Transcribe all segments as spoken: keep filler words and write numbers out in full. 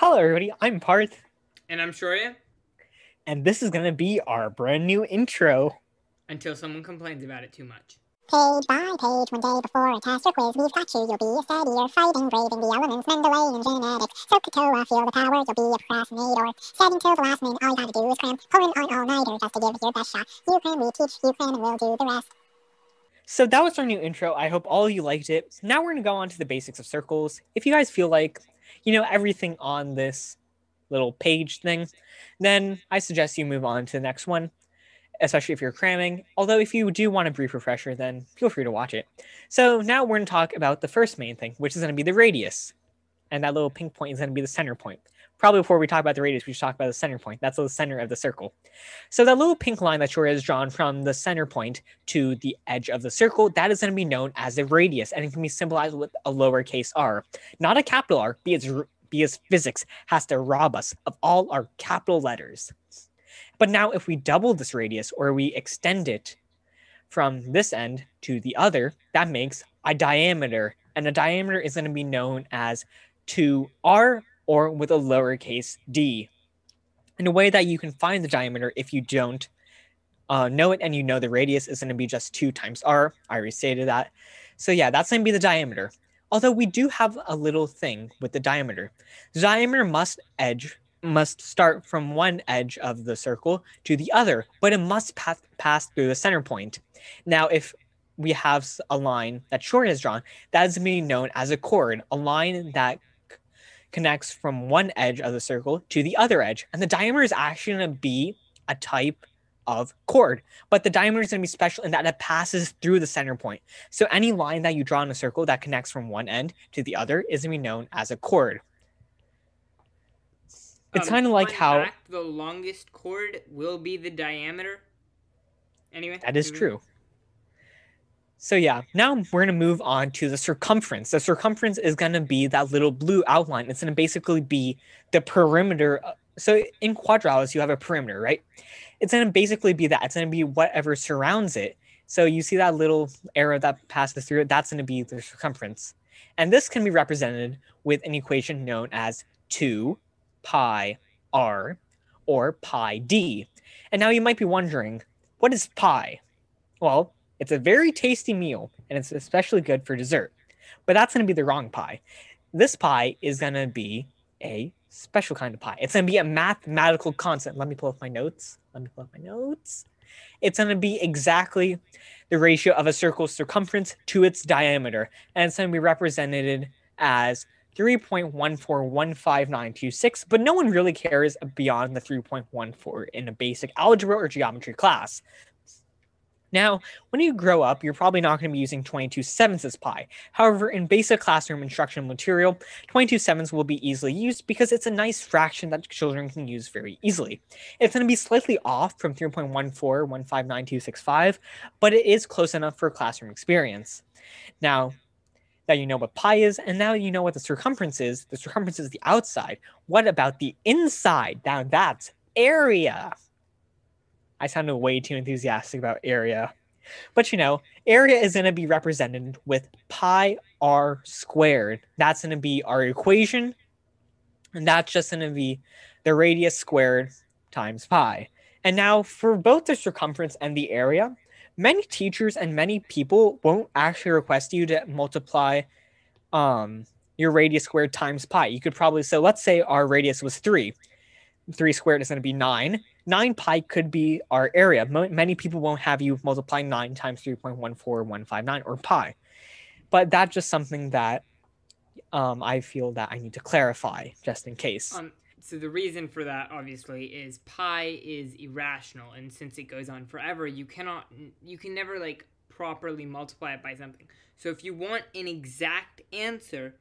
Hello, everybody. I'm Parth. And I'm Shorya. And this is going to be our brand new intro. Until someone complains about it too much. Page by page, one day before a test or quiz, we've got you. You'll be a studier, fighting, braving the elements, Mendelian genetics. So Katoa, feel the power, you'll be a procrastinator. Studying till the last minute, all you gotta do is cram. Pulling on all-nighter just to give it your best shot. You cram, we teach, you cram, and we'll do the rest. So that was our new intro. I hope all of you liked it. So now we're going to go on to the basics of circles. If you guys feel like you know everything on this little page thing, then I suggest you move on to the next one, especially if you're cramming. Although if you do want a brief refresher, then feel free to watch it. So now we're going to talk about the first main thing, which is going to be the radius. And that little pink point is going to be the center point. Probably before we talk about the radius, we should talk about the center point. That's the center of the circle. So that little pink line that Shorya has drawn from the center point to the edge of the circle, that is going to be known as a radius, and it can be symbolized with a lowercase r. Not a capital R, because, because physics has to rob us of all our capital letters. But now if we double this radius, or we extend it from this end to the other, that makes a diameter. And a diameter is going to be known as two r, or with a lowercase d. And a way that you can find the diameter, if you don't uh, know it and you know the radius, is going to be just two times r. I already stated that. So yeah, that's going to be the diameter. Although we do have a little thing with the diameter. The diameter must edge, must start from one edge of the circle to the other, but it must pass, pass through the center point. Now, if we have a line that Shorya has drawn, that is being known as a chord, a line that connects from one edge of the circle to the other edge. And the diameter is actually going to be a type of chord, but the diameter is going to be special in that it passes through the center point. So any line that you draw in a circle that connects from one end to the other is going to be known as a chord. It's um, kind of like how fact, the longest chord will be the diameter. Anyway, that is true. So yeah, now we're going to move on to the circumference. The circumference is going to be that little blue outline. It's going to basically be the perimeter. So in quadrals, you have a perimeter, right? It's going to basically be that. It's going to be whatever surrounds it. So you see that little arrow that passes through it, that's going to be the circumference. And this can be represented with an equation known as two pi r, or pi d. And now you might be wondering, what is pi? Well, it's a very tasty meal, and it's especially good for dessert. But that's going to be the wrong pi. This pi is going to be a special kind of pi. It's going to be a mathematical constant. Let me pull up my notes. Let me pull up my notes. It's going to be exactly the ratio of a circle's circumference to its diameter. And it's going to be represented as three point one four one five nine two six, but no one really cares beyond the three point one four in a basic algebra or geometry class. Now, when you grow up, you're probably not going to be using twenty-two sevenths as pi. However, in basic classroom instructional material, twenty-two sevenths will be easily used because it's a nice fraction that children can use very easily. It's going to be slightly off from three point one four one five nine two six five, but it is close enough for classroom experience. Now that you know what pi is, and now you know what the circumference is, the circumference is the outside. What about the inside? Now that's area. I sounded way too enthusiastic about area. But you know, area is going to be represented with pi r squared. That's going to be our equation. And that's just going to be the radius squared times pi. And now for both the circumference and the area, many teachers and many people won't actually request you to multiply um, your radius squared times pi. You could probably, so let's say our radius was three. three squared is going to be nine. nine pi could be our area. Mo many people won't have you multiply nine times three point one four one five nine, or pi. But that's just something that um, I feel that I need to clarify, just in case. Um, so the reason for that, obviously, is pi is irrational. And since it goes on forever, you cannot, you can never, like, properly multiply it by something. So if you want an exact answer,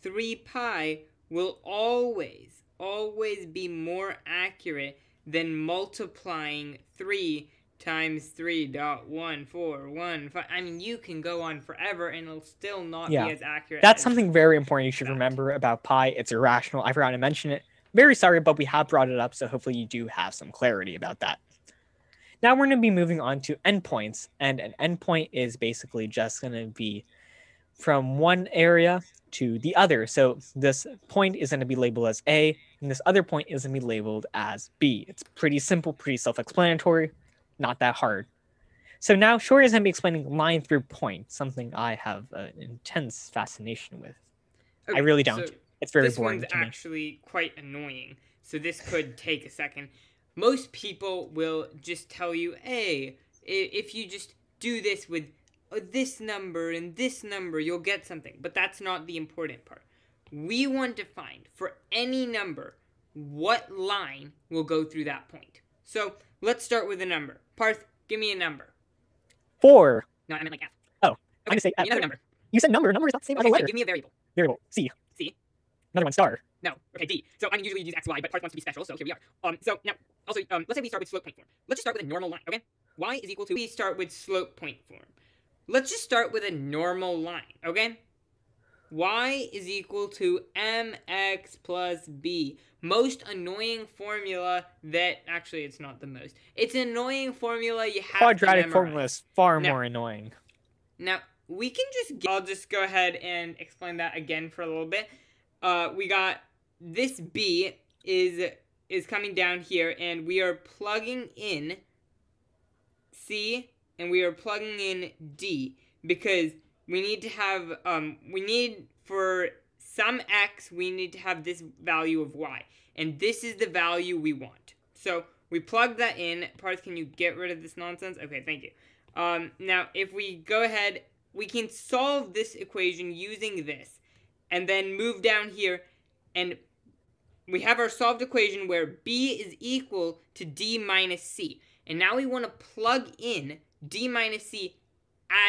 three pi will always, always be more accurate than multiplying three times three point one four one five. I mean, you can go on forever and it'll still not yeah. be as accurate. That's as something very important you should that. remember about pi. It's irrational. I forgot to mention it. Very sorry, but we have brought it up, so hopefully you do have some clarity about that. Now we're going to be moving on to endpoints, and an endpoint is basically just going to be from one area to the other. So this point is going to be labeled as A, and this other point is going to be labeled as B. It's pretty simple, pretty self-explanatory, not that hard. So now Shorey is going to be explaining line through point, something I have an intense fascination with. Okay, I really don't. So it's very boring to me. This one's actually quite annoying, so this could take a second. Most people will just tell you, hey, if you just do this with this number and this number, you'll get something. But that's not the important part. We want to find, for any number, what line will go through that point. So let's start with a number. Parth, give me a number. Four. No, I meant like F. Oh, okay. I'm going to say F. Another number. You said number. Number is not the same. Okay, so letter. Give me a variable. Variable. C. C. Another one, star. No. Okay, D. So I usually use X, Y, but Parth wants to be special, so here we are. Um. So now, also, um, let's say we start with slope point form. Let's just start with a normal line, okay? Y is equal to, we start with slope point form. Let's just start with a normal line, okay? Y is equal to mx plus b. Most annoying formula that, actually it's not the most. It's an annoying formula you have Quadratic to memorize. Formula is far now, more annoying. Now, we can just, get, I'll just go ahead and explain that again for a little bit. Uh, we got this b is, is coming down here, and we are plugging in c, and we are plugging in d, because we need to have, um, we need for some x, we need to have this value of y. And this is the value we want. So we plug that in. Parth, can you get rid of this nonsense? Okay, thank you. Um, now, if we go ahead, we can solve this equation using this. And then move down here. And we have our solved equation where b is equal to d minus c. And now we want to plug in d minus c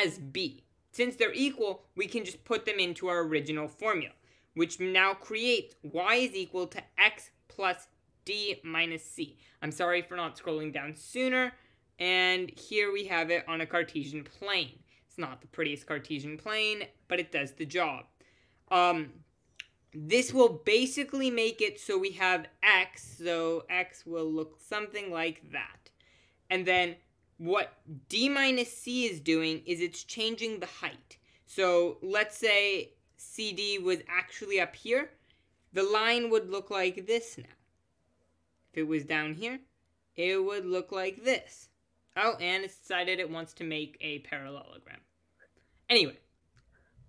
as b. Since they're equal, we can just put them into our original formula, which now creates y is equal to x plus d minus c. I'm sorry for not scrolling down sooner. And here we have it on a Cartesian plane. It's not the prettiest Cartesian plane, but it does the job. Um, this will basically make it so we have x, so x will look something like that. And then what d minus c is doing is it's changing the height. So let's say C D was actually up here. The line would look like this now. If it was down here, it would look like this. Oh, and it's decided it wants to make a parallelogram. Anyway,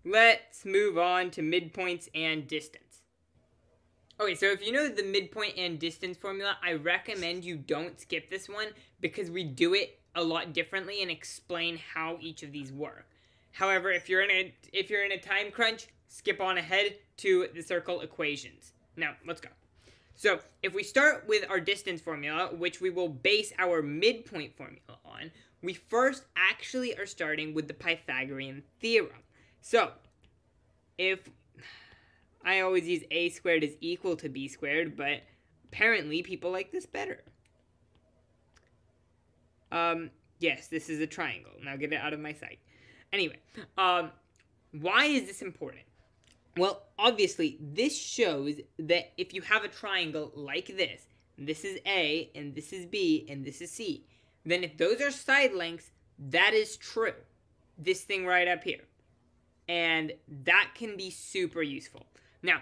let's move on to midpoints and distance. Okay, so if you know the midpoint and distance formula, I recommend you don't skip this one because we do it a lot differently and explain how each of these work. However, if you're in a if you're in a time crunch, skip on ahead to the circle equations. Now, let's go. So, if we start with our distance formula, which we will base our midpoint formula on, we first actually are starting with the Pythagorean theorem. So, if I always use a squared is equal to b squared, but apparently people like this better. Um, yes, this is a triangle. Now get it out of my sight. Anyway, um, why is this important? Well, obviously, this shows that if you have a triangle like this, this is A, and this is B, and this is C, then if those are side lengths, that is true. This thing right up here. And that can be super useful. Now,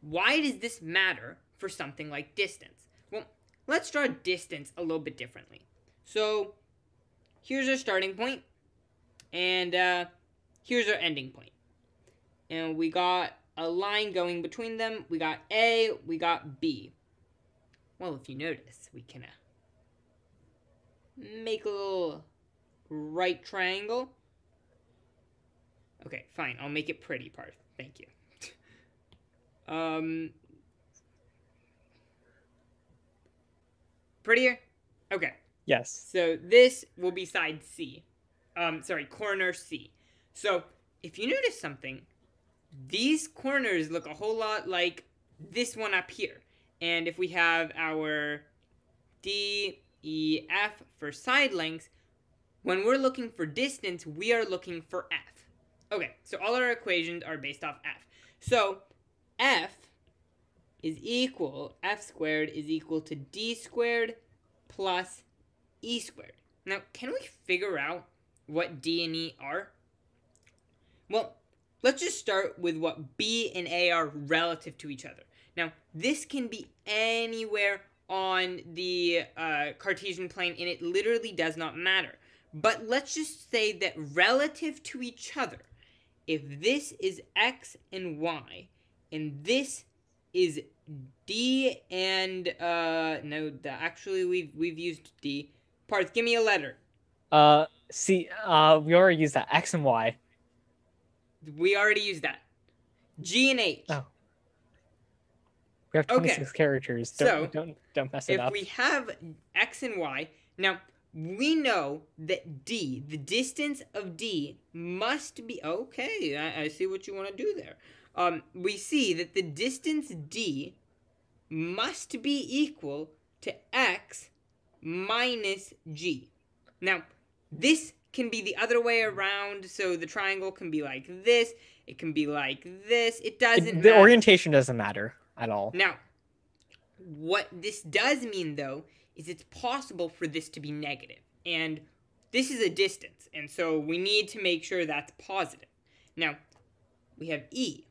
why does this matter for something like distance? Well, let's draw distance a little bit differently. So, here's our starting point, and uh, here's our ending point. And we got a line going between them. We got A, we got B. Well, if you notice, we can uh, make a little right triangle. Okay, fine. I'll make it pretty, Parth. Thank you. um, prettier? Okay. Yes. So this will be side C. Um, sorry, corner C. So if you notice something, these corners look a whole lot like this one up here. And if we have our D, E, F for side lengths, when we're looking for distance, we are looking for F. Okay, so all our equations are based off F. So F is equal, F squared is equal to D squared plus E squared. Now, can we figure out what D and E are? Well, Let's just start with what B and A are relative to each other. Now, this can be anywhere on the uh, Cartesian plane, and it literally does not matter. But let's just say that relative to each other, if this is X and Y, and this is D and, uh, no, actually we've, we've used D. Parth, give me a letter. Uh, see, uh, we already used that, X and Y. We already used that. G and H. Oh. We have twenty-six okay. characters. Don't, so, don't, don't mess it if up. If we have X and Y, now we know that D, the distance of D must be, okay, I, I see what you want to do there. Um, we see that the distance D must be equal to X minus G. Now, this can be the other way around, so the triangle can be like this, it can be like this, it doesn't it, the matter. The orientation doesn't matter at all. Now, what this does mean, though, is it's possible for this to be negative, and this is a distance, and so we need to make sure that's positive. Now, we have E.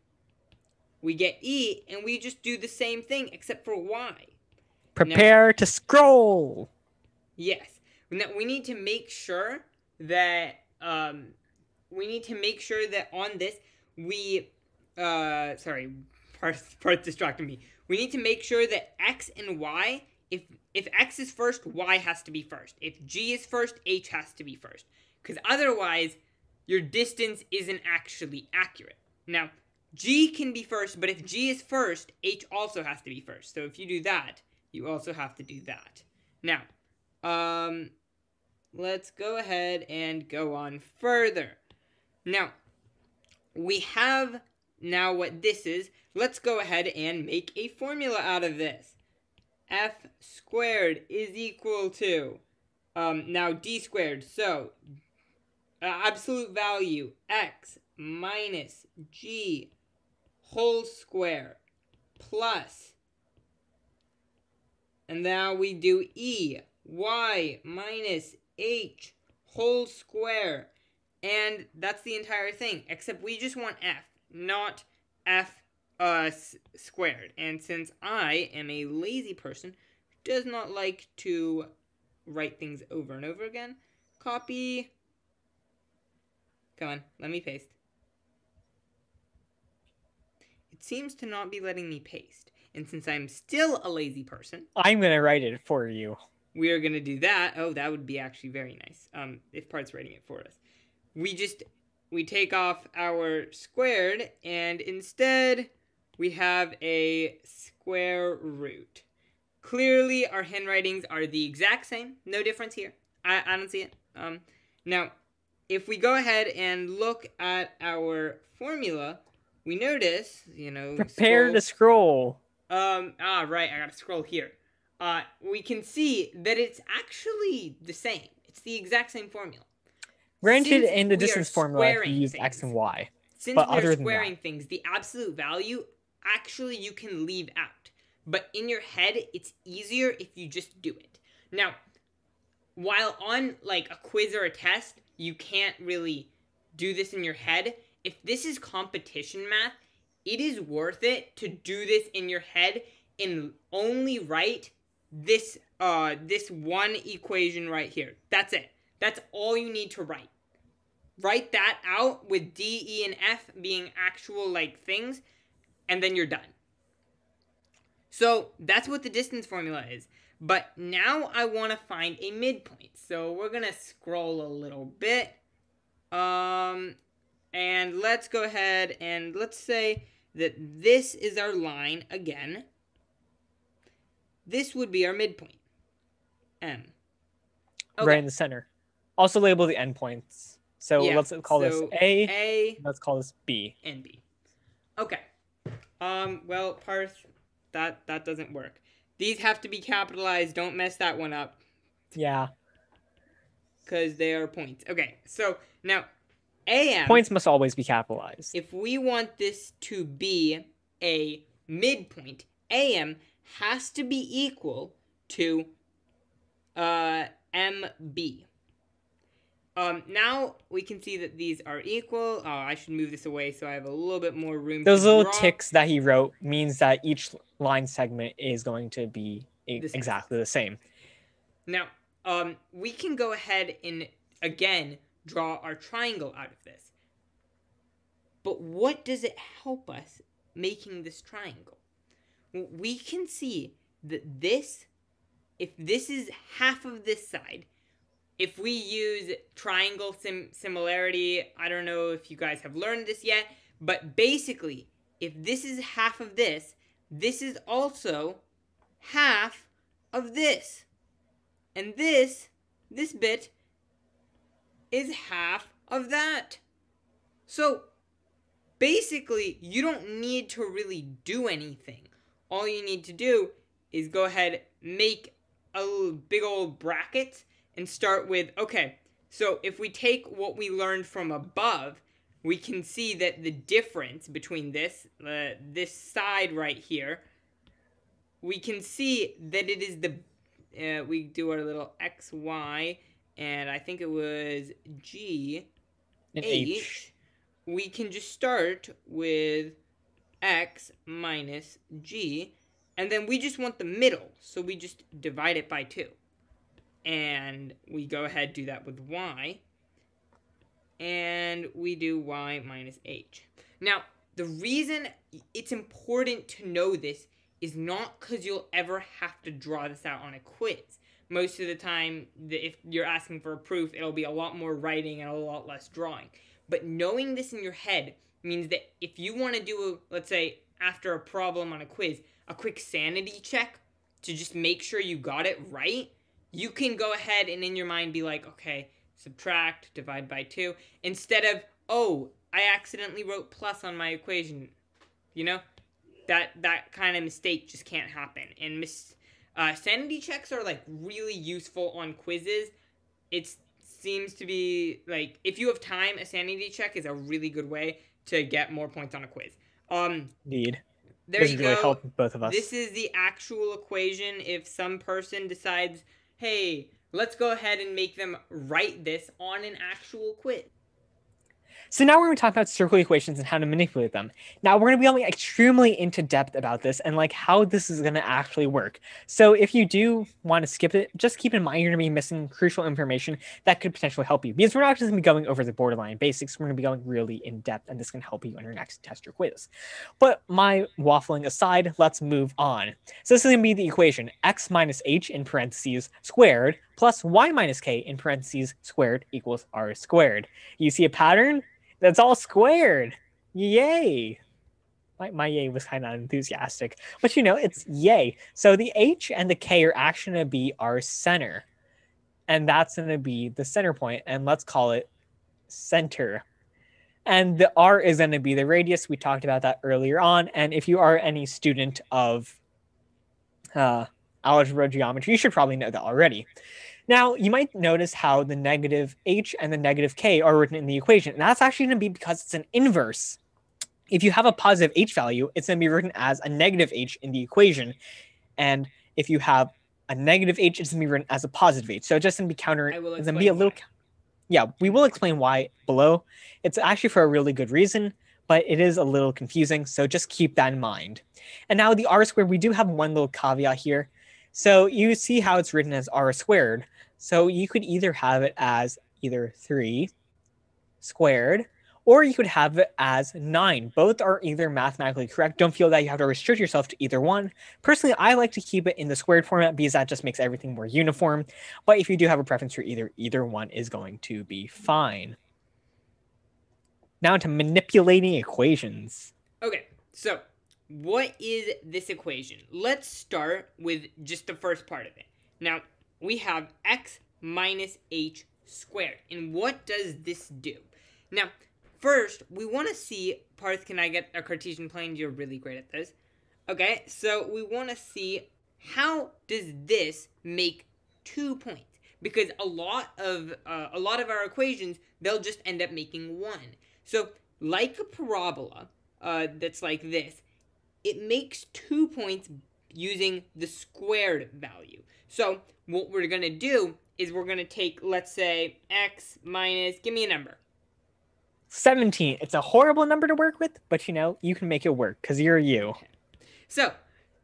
We get E, and we just do the same thing, except for Y. Prepare now, to scroll! Yes. Now, we need to make sure that, um, we need to make sure that on this, we, uh, sorry, Parth, Parth distracted me. We need to make sure that X and Y, if, if X is first, Y has to be first. If G is first, H has to be first. Because otherwise, your distance isn't actually accurate. Now, G can be first, but if G is first, H also has to be first. So if you do that, you also have to do that. Now, um, let's go ahead and go on further. Now, we have now what this is. Let's go ahead and make a formula out of this. F squared is equal to, um, now D squared. So, uh, absolute value, X minus G whole square plus, and now we do E, Y minus H whole square, and that's the entire thing, except we just want F, not F uh, squared. And since I am a lazy person who does not like to write things over and over again, copy, come on, let me paste. It seems to not be letting me paste. And since I'm still a lazy person, I'm going to write it for you. We are going to do that. Oh, that would be actually very nice. Um, if Parth's writing it for us. We just, we take off our squared, and instead we have a square root. Clearly, our handwritings are the exact same. No difference here. I, I don't see it. Um, now, if we go ahead and look at our formula, we notice, you know... Prepare scroll. to scroll. Um, ah, right, I gotta scroll here. Uh, we can see that it's actually the same. It's the exact same formula. Granted, Since in the distance formula, you use things, X and Y. Since but we're other squaring that, things, the absolute value, actually you can leave out. But in your head, it's easier if you just do it. Now, while on, like, a quiz or a test, you can't really do this in your head. If this is competition math, it is worth it to do this in your head and only write this uh, this one equation right here. That's it. That's all you need to write. Write that out with D, E, and F being actual, like, things, and then you're done. So that's what the distance formula is. But now I want to find a midpoint. So we're going to scroll a little bit. Um... And let's go ahead and let's say that this is our line again. This would be our midpoint. M. Okay. Right in the center. Also label the endpoints. So yeah. let's call so this A. A. Let's call this B. And B. Okay. Um, well, Parth, that, that doesn't work. These have to be capitalized. Don't mess that one up. Yeah. Because they are points. Okay. So now... A M, points must always be capitalized. If we want this to be a midpoint, A M has to be equal to uh, M B. Um, now we can see that these are equal. Oh, I should move this away so I have a little bit more room. Those little draw. ticks that he wrote means that each line segment is going to be e the exactly the same. Now, um, we can go ahead and, again, draw our triangle out of this. But what does it help us making this triangle? Well, we can see that this, if this is half of this side, if we use triangle sim similarity, I don't know if you guys have learned this yet, but basically, if this is half of this, this is also half of this. And this, this bit, is half of that. So, basically, you don't need to really do anything. All you need to do is go ahead, make a little big old bracket, and start with, okay, so if we take what we learned from above, we can see that the difference between this, uh, this side right here, we can see that it is the, uh, we do our little X, Y, and I think it was G, H. H. We can just start with X minus G, and then we just want the middle, so we just divide it by two. And we go ahead, do that with y, and we do y minus h. Now, the reason it's important to know this is not because you'll ever have to draw this out on a quiz. Most of the time, if you're asking for a proof, it'll be a lot more writing and a lot less drawing. But knowing this in your head means that if you want to do, a, let's say, after a problem on a quiz, a quick sanity check to just make sure you got it right, you can go ahead and in your mind be like, okay, subtract, divide by two, instead of, oh, I accidentally wrote plus on my equation. You know, that that kind of mistake just can't happen. And mis uh, sanity checks are, like, really useful on quizzes. It seems to be, like, if you have time, a sanity check is a really good way to get more points on a quiz. Um, Indeed. There this you really go. Help both of us. This is the actual equation if some person decides, hey, let's go ahead and make them write this on an actual quiz. So now we're going to talk about circular equations and how to manipulate them. Now we're going to be going extremely into depth about this and like how this is going to actually work. So if you do want to skip it, just keep in mind you're going to be missing crucial information that could potentially help you. Because we're not just going to be going over the borderline basics. We're going to be going really in depth, and this can help you on your next test or quiz. But my waffling aside, let's move on. So this is going to be the equation x minus h in parentheses squared plus y minus k in parentheses squared equals r squared. You see a pattern? That's all squared. Yay. My, my yay was kind of enthusiastic, but you know, it's yay. So the H and the K are actually going to be our center, and that's going to be the center point, and let's call it center. And the R is going to be the radius. We talked about that earlier on. And if you are any student of uh, algebra geometry, you should probably know that already. Now, you might notice how the negative h and the negative k are written in the equation. And that's actually going to be because it's an inverse. If you have a positive h value, it's going to be written as a negative h in the equation. And if you have a negative h, it's going to be written as a positive h. So it's just going to be counter. I will it's going to be a little. Why. Yeah, we will explain why below. It's actually for a really good reason, but it is a little confusing. So just keep that in mind. And now the r squared, we do have one little caveat here. So you see how it's written as r squared. So you could either have it as either three squared, or you could have it as nine. Both are either mathematically correct. Don't feel that you have to restrict yourself to either one. Personally, I like to keep it in the squared format because that just makes everything more uniform. But if you do have a preference for either, either one is going to be fine. Now to manipulating equations. Okay, so what is this equation? Let's start with just the first part of it. Now, we have x minus h squared. And what does this do? Now, first, we want to see, Parth, can I get a Cartesian plane? You're really great at this. Okay, so we want to see how does this make two points? Because a lot of uh, a lot of our equations, they'll just end up making one. So, like a parabola uh, that's like this, it makes two points using the squared value. So, what we're going to do is we're going to take, let's say, X minus, give me a number. seventeen. It's a horrible number to work with, but you know, you can make it work because you're you. Okay. So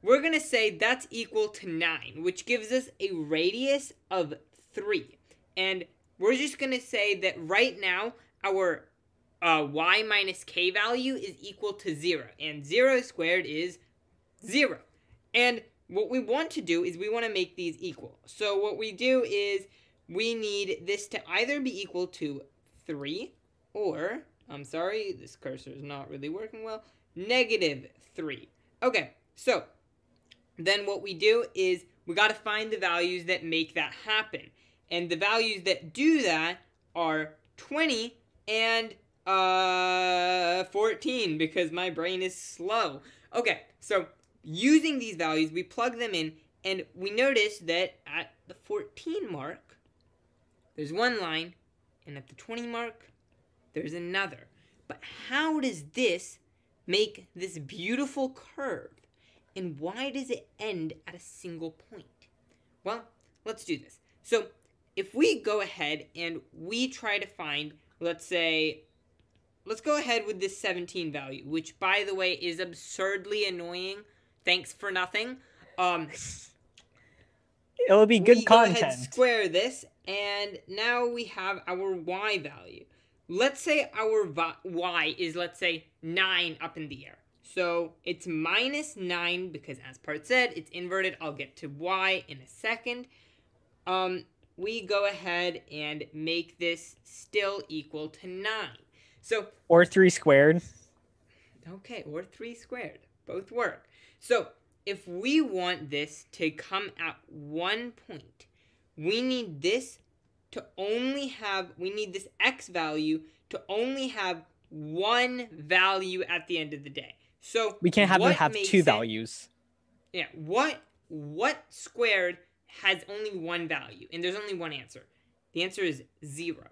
we're going to say that's equal to nine, which gives us a radius of three. And we're just going to say that right now our uh, y minus k value is equal to zero. And zero squared is zero. And what we want to do is we want to make these equal. So what we do is we need this to either be equal to three or, I'm sorry, this cursor is not really working well, negative three. Okay, so then what we do is we got to find the values that make that happen. And the values that do that are twenty and uh, fourteen because my brain is slow. Okay, so using these values, we plug them in, and we notice that at the fourteen mark, there's one line, and at the twenty mark, there's another. But how does this make this beautiful curve? And why does it end at a single point? Well, let's do this. So if we go ahead and we try to find, let's say, let's go ahead with this seventeen value, which, by the way, is absurdly annoying. Thanks for nothing. Um, It'll be good we content. Go ahead, square this, and now we have our y value. Let's say our y is, let's say, nine up in the air. So it's minus nine because, as Part said, it's inverted. I'll get to y in a second. Um, we go ahead and make this still equal to nine. So or three squared. Okay, or three squared. Both work. So if we want this to come at one point, we need this to only have, we need this x value to only have one value at the end of the day. So we can't have them have two values. It, yeah. What, what squared has only one value? And there's only one answer. The answer is zero.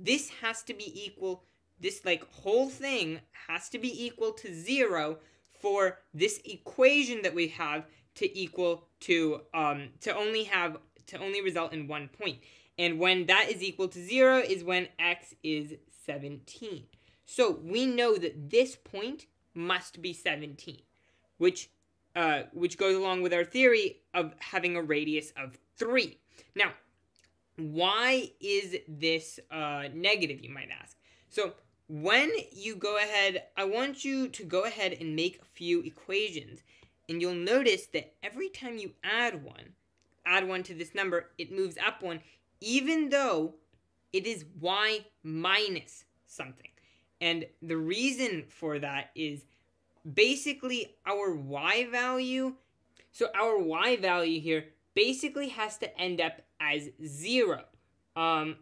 This has to be equal, this like whole thing has to be equal to zero for this equation that we have to equal to, um, to only have, to only result in one point. And when that is equal to zero is when x is seventeen. So we know that this point must be seventeen, which, uh, which goes along with our theory of having a radius of three. Now, why is this uh, negative, you might ask? So when you go ahead, I want you to go ahead and make a few equations. And you'll notice that every time you add one, add one to this number, it moves up one, even though it is y minus something. And the reason for that is basically our y value. So our y value here basically has to end up as zero. Um,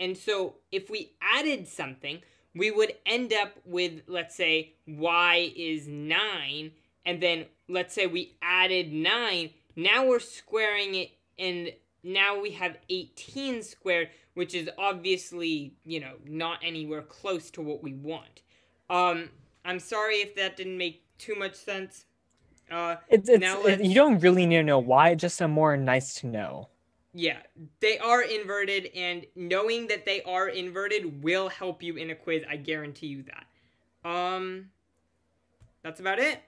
and so if we added something, we would end up with, let's say, y is nine, and then let's say we added nine. Now we're squaring it, and now we have eighteen squared, which is obviously, you know, not anywhere close to what we want. Um, I'm sorry if that didn't make too much sense. Uh, it's, it's, now it, you don't really need to know why, just a more nice to know. Yeah, they are inverted, and knowing that they are inverted will help you in a quiz. I guarantee you that. Um, that's about it.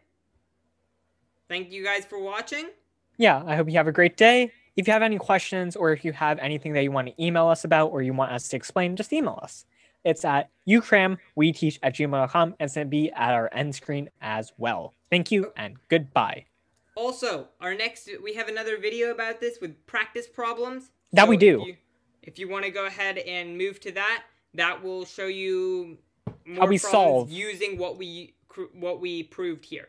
Thank you guys for watching. Yeah, I hope you have a great day. If you have any questions or if you have anything that you want to email us about or you want us to explain, just email us. It's at u cram we teach at gmail dot com, and it's going to be at our end screen as well. Thank you and goodbye. Also, our next, we have another video about this with practice problems. That so we do. If you, if you want to go ahead and move to that, that will show you more I'll be problems solved. using what we what we proved here.